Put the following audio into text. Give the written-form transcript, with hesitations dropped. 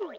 Woo!